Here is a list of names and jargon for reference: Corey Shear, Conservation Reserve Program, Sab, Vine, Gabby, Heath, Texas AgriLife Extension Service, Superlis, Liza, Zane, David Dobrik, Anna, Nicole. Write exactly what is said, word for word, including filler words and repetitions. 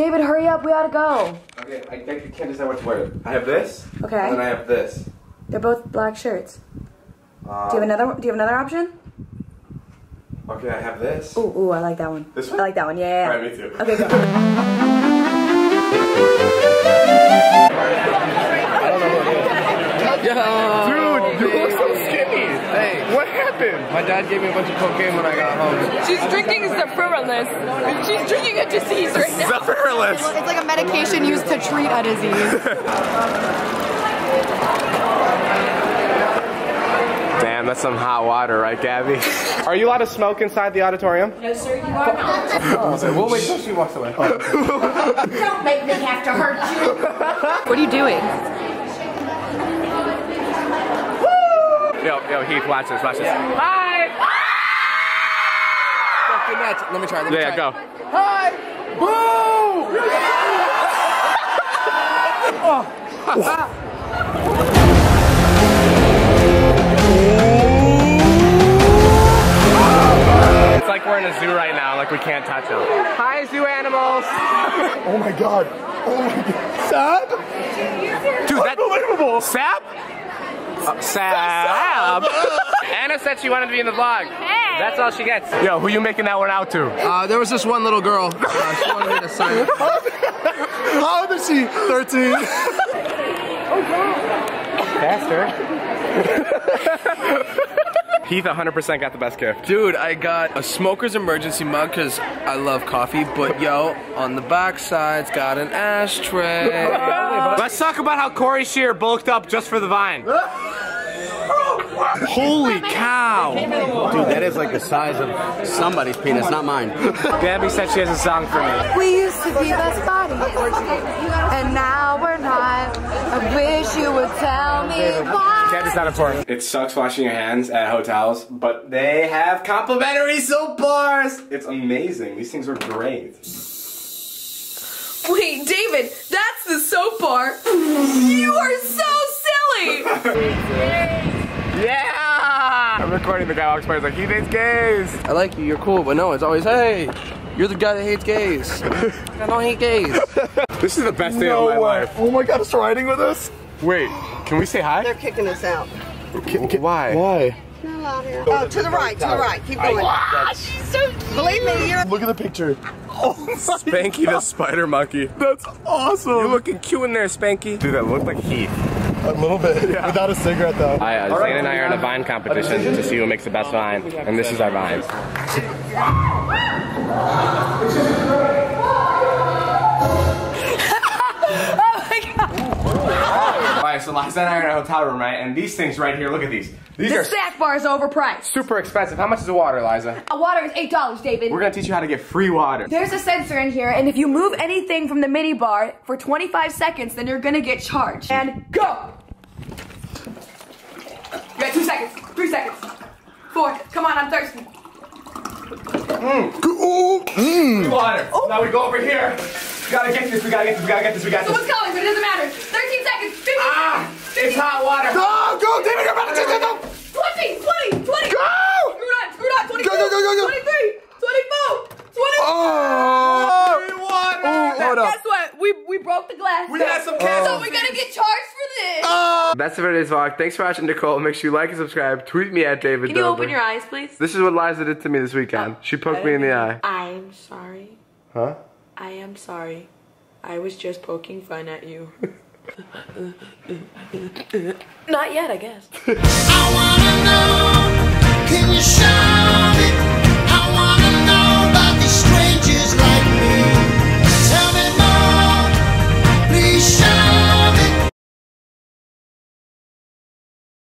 David, hurry up, we ought to go. Okay, I, I can't decide what to wear. I have this, okay. And then I have this. They're both black shirts. Um, do you have another? Do you have another option? Okay, I have this. Ooh, ooh, I like that one. This one? I like that one. Yeah, yeah, yeah. All right, me too. Okay, go. Yo. Dude, you look so skinny. Hey, what happened? My dad gave me a bunch of cocaine when I got home. She's drinking Superlis. She's drinking a disease right now. Superlis. It's like a medication used to treat a disease. Damn, that's some hot water, right, Gabby? Are you allowed to smoke inside the auditorium? No, sir, you are not. We'll wait till she walks away. Don't make me have to hurt you. What are you doing? Woo! Yo, yo, Heath, watch this, watch this. Yeah. Hi! Ah! Fucking nuts. Let me try, let me yeah, try. Yeah, go. Hi! Boo! Yeah! Oh. It's like we're in a zoo right now, like we can't touch them. Hi, zoo animals! Oh my god. Oh my god. Sab? Dude, that's unbelievable! Sab? Uh, Sab! Anna said she wanted to be in the vlog. Hey. That's all she gets. Yo, who you making that one out to? Uh, there was this one little girl. Uh, she wanted me to sign it. How old is she? thirteen. Oh god. Faster. Heath one hundred percent got the best gift. Dude, I got a smoker's emergency mug because I love coffee, but yo, on the back side's got an ashtray. Let's talk about how Corey Shear bulked up just for the Vine. Holy cow. Dude, that is like the size of somebody's penis, not mine. Gabby said she has a song for me. We used to be best buddies, and now we're not. I wish you would tell me why. It sucks washing your hands at hotels, but they have complimentary soap bars. It's amazing. These things are great. Wait, David, that's the soap bar. You are so silly. Yeah. I'm recording the guy walks by. He's like, he hates gays. I like you. You're cool, but no, it's always, hey, you're the guy that hates gays. I don't hate gays. This is the best day no of my way. life. Oh my god, it's riding with us. Wait, can we say hi? They're kicking us out. Why? Why? Not allowed here. Oh, to the right, to the right. Keep going. Wow, she's so cute. Believe me, you're... Look at the picture. Oh my Spanky God. The spider monkey. That's awesome. You're looking cute in there, Spanky. Dude, that looked like Heath. A little bit. Yeah. Without a cigarette, though. I, uh, Zane right, and I are in a Vine competition to see who makes the best Vine. And this is our Vine. So Liza and I are in a hotel room, right? And these things right here, look at these. These the are snack bar is overpriced. Super expensive. How much is a water, Liza? A water is eight dollars, David. We're gonna teach you how to get free water. There's a sensor in here, and if you move anything from the mini bar for twenty-five seconds, then you're gonna get charged. And go! You got two seconds, three seconds, four. Come on, I'm thirsty. Mmm. Mmm. Free water. Ooh. Now we go over here. We gotta get this, we gotta get this, we gotta get this, we gotta get this. Someone's calling, but it doesn't matter. thirteen seconds, fifteen ah, seconds. It's hot water. Go, go, David, you're about to take it. twenty, twenty, twenty. Go! Screw it, screw it, twenty-two, go, go, go, go. twenty-three, twenty-four, twenty-five. Oh! Free water. Ooh, hold up. Guess what? We, we broke the glass. We had some cans. So we're gonna get charged for this. Oh. That's it for today's vlog. Thanks for watching, Nicole. Make sure you like and subscribe. Tweet me at David Dobrik. Can you open your eyes, please? This is what Liza did to me this weekend. Oh, she poked me in the eye. I'm sorry. Huh? I am sorry. I was just poking fun at you. Not yet, I guess. I wanna know, can you show me?